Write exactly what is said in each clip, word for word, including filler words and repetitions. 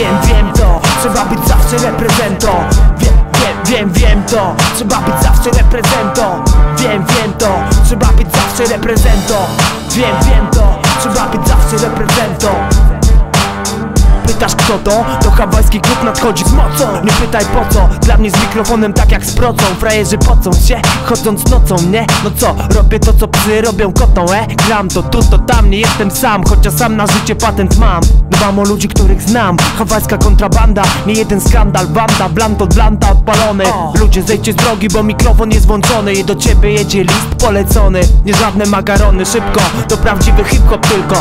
wiem, wiem to, trzeba być zawsze reprezento. Wiem, wiem, wiem, wiem to, trzeba być zawsze reprezento. Wiem, wiem to, trzeba być zawsze reprezento. Wiem, wiem to, trzeba być zawsze reprezento. Pytasz kto to? To hawajski klub nadchodzi z mocą. Nie pytaj po co, dla mnie z mikrofonem tak jak z procą. Frajerzy pocą się, chodząc nocą, nie? No co, robię to co psy robią kotą, e? Gram to tu, to tam, nie jestem sam. Chociaż sam na życie patent mam. Dbam o ludzi, których znam. Hawajska kontrabanda, nie jeden skandal. Banda, blanto, blanta odpalony. Ludzie zejdźcie z drogi, bo mikrofon jest włączony i do ciebie jedzie list polecony. Nie żadne makarony, szybko, to prawdziwy hip-hop tylko.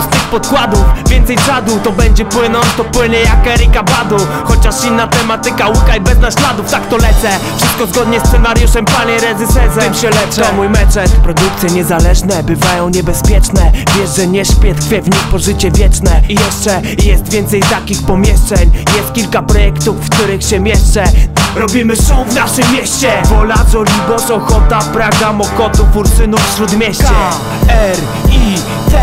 Z tych podkładów, więcej czadu, to będzie płynąć, to płynie jak Erika Badu. Chociaż inna tematyka, łykaj bez naśladów. Tak to lecę, wszystko zgodnie z scenariuszem. Panie rezyserze, tym się leczę. To mój meczet, produkcje niezależne bywają niebezpieczne. Wiesz, że nie śpię, tkwię w nich po życie wieczne. I jeszcze jest więcej takich pomieszczeń. Jest kilka projektów, w których się mieszczę. Robimy show w naszym mieście. Wola, Żoliborz, Ochota, Praga, Mokotów, Ursynów, Śródmieście. K R I T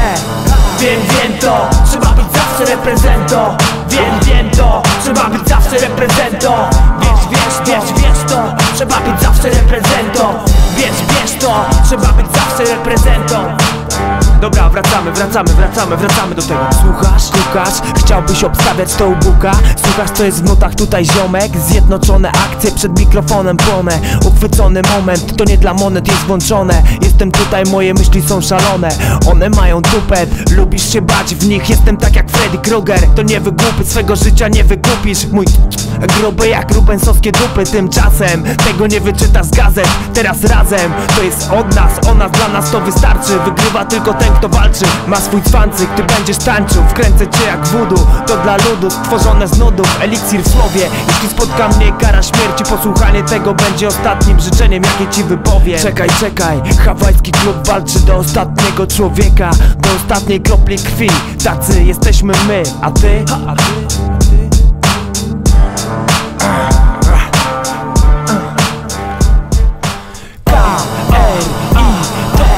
Wiem, wiem to, trzeba być zawsze reprezento. Wiem, wiem to, trzeba być zawsze reprezento. Wiesz, wiesz, wiesz, wiesz to, trzeba być zawsze reprezento. Wiesz, wiesz to, trzeba być zawsze reprezento. Dobra, wracamy, wracamy, wracamy, wracamy do tego. Słuchasz, kukasz, chciałbyś obstawiać to u Buka. Słuchasz co jest w nutach tutaj ziomek. Zjednoczone akcje przed mikrofonem płonę. Uchwycony moment, to nie dla monet jest włączone. Jestem tutaj, moje myśli są szalone. One mają tupet, lubisz się bać w nich. Jestem tak jak Freddy Krueger. To nie wygłupy, swego życia nie wykupisz. Mój gruby jak rubensowskie dupy. Tymczasem tego nie wyczytasz z gazet. Teraz razem, to jest od nas, ona dla nas to wystarczy. Wygrywa tylko ten kto walczy, ma swój cwancyk, ty będziesz tańczył. Wkręcę cię jak voodoo, to dla ludów, tworzone z nudów, eliksir w słowie. Jeśli spotka mnie kara śmierci, posłuchanie tego będzie ostatnim życzeniem jakie ci wypowiem. Czekaj, czekaj, hawajski klub walczy do ostatniego człowieka, do ostatniej kropli krwi. Tacy jesteśmy my, a ty? Ha, a ty?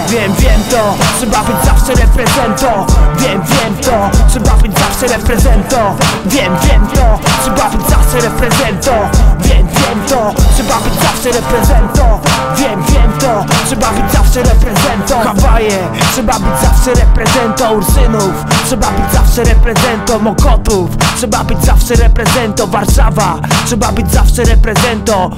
Wiem, wiem to, trzeba być zawsze reprezento. Wiem, wiem to, trzeba być zawsze reprezento. Wiem, wiem to, trzeba być zawsze reprezento. Wiem, wiem to, trzeba być zawsze reprezento. Wiem, wiem to, trzeba być zawsze reprezento. Hawaje, trzeba być zawsze reprezento. Ursynów, trzeba być zawsze reprezento. Mokotów, trzeba być zawsze reprezento. Warszawa, trzeba być zawsze reprezento.